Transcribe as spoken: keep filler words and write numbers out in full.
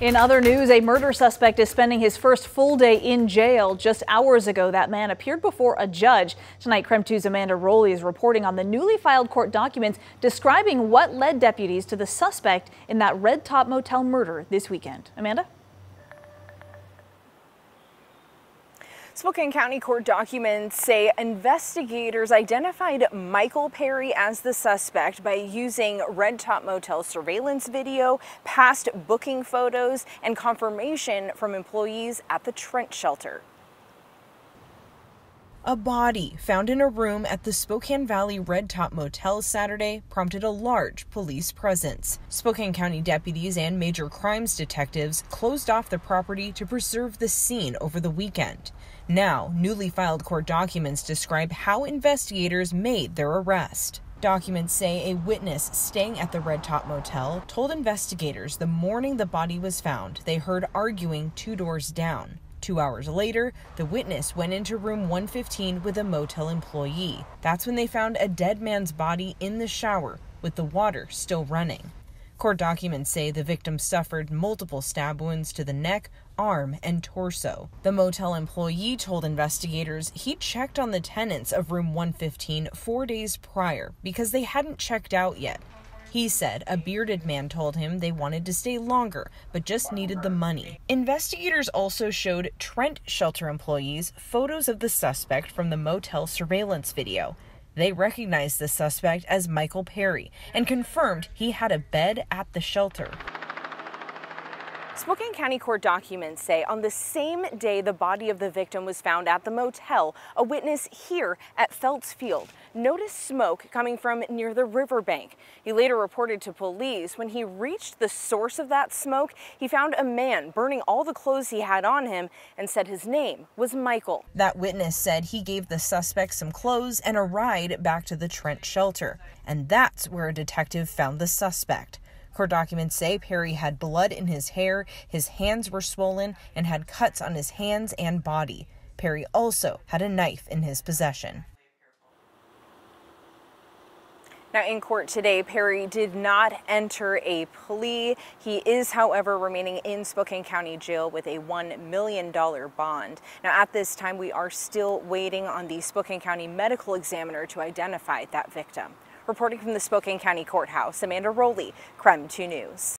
In other news, a murder suspect is spending his first full day in jail. Just hours ago, that man appeared before a judge. Tonight, KREM two's Amanda Rowley is reporting on the newly filed court documents describing what led deputies to the suspect in that Red Top Motel murder this weekend. Amanda? Spokane County court documents say investigators identified Michael Perry as the suspect by using Red Top Motel surveillance video, past booking photos, and confirmation from employees at the Trent shelter. A body found in a room at the Spokane Valley Red Top Motel Saturday prompted a large police presence. Spokane County deputies and major crimes detectives closed off the property to preserve the scene over the weekend. Now, newly filed court documents describe how investigators made their arrest. Documents say a witness staying at the Red Top Motel told investigators the morning the body was found they heard arguing two doors down. Two hours later, the witness went into room one fifteen with a motel employee. That's when they found a dead man's body in the shower with the water still running. Court documents say the victim suffered multiple stab wounds to the neck, arm, and torso. The motel employee told investigators he checked on the tenants of room one fifteen four days prior because they hadn't checked out yet. He said a bearded man told him they wanted to stay longer, but just needed the money. Investigators also showed Trent shelter employees photos of the suspect from the motel surveillance video. They recognized the suspect as Michael Perry and confirmed he had a bed at the shelter. Spokane County court documents say on the same day the body of the victim was found at the motel, a witness here at Felts Field noticed smoke coming from near the riverbank. He later reported to police. When he reached the source of that smoke, he found a man burning all the clothes he had on him and said his name was Michael. That witness said he gave the suspect some clothes and a ride back to the Trent shelter. And that's where a detective found the suspect. Court documents say Perry had blood in his hair, his hands were swollen, and had cuts on his hands and body. Perry also had a knife in his possession. Now, in court today, Perry did not enter a plea. He is, however, remaining in Spokane County Jail with a one million dollar bond. Now, at this time, we are still waiting on the Spokane County Medical Examiner to identify that victim. Reporting from the Spokane County Courthouse, Amanda Rowley, KREM two News.